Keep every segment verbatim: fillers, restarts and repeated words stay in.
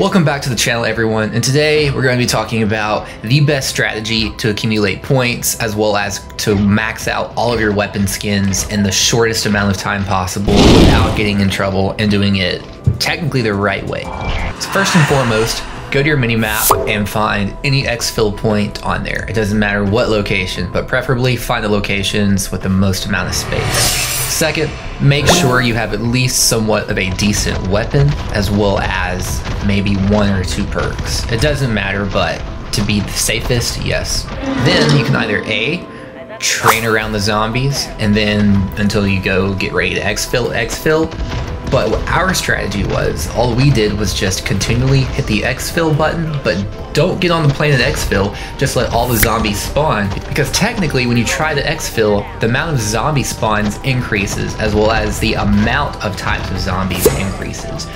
Welcome back to the channel, everyone, and today we're going to be talking about the best strategy to accumulate points as well as to max out all of your weapon skins in the shortest amount of time possible without getting in trouble and doing it technically the right way. So first and foremost, go to your mini map and find any exfil point on there. It doesn't matter what location, but preferably find the locations with the most amount of space. Second, make sure you have at least somewhat of a decent weapon, as well as maybe one or two perks. It doesn't matter, but to be the safest, yes. Then you can either A, train around the zombies, and then until you go get ready to exfil, exfil. But what our strategy was, all we did was just continually hit the exfil button, but don't get on the plane and exfil, just let all the zombies spawn. Because technically when you try to exfil, the amount of zombie spawns increases, as well as the amount of types of zombies increases.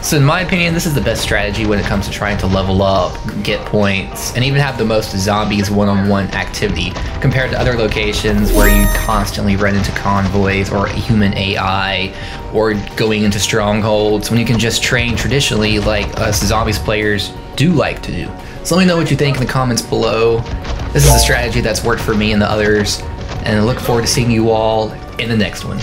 So in my opinion, this is the best strategy when it comes to trying to level up, get points, and even have the most zombies one-on-one activity compared to other locations where you constantly run into convoys or human A I or going into strongholds when you can just train traditionally like us zombies players do like to do. So let me know what you think in the comments below. This is a strategy that's worked for me and the others, and I look forward to seeing you all in the next one.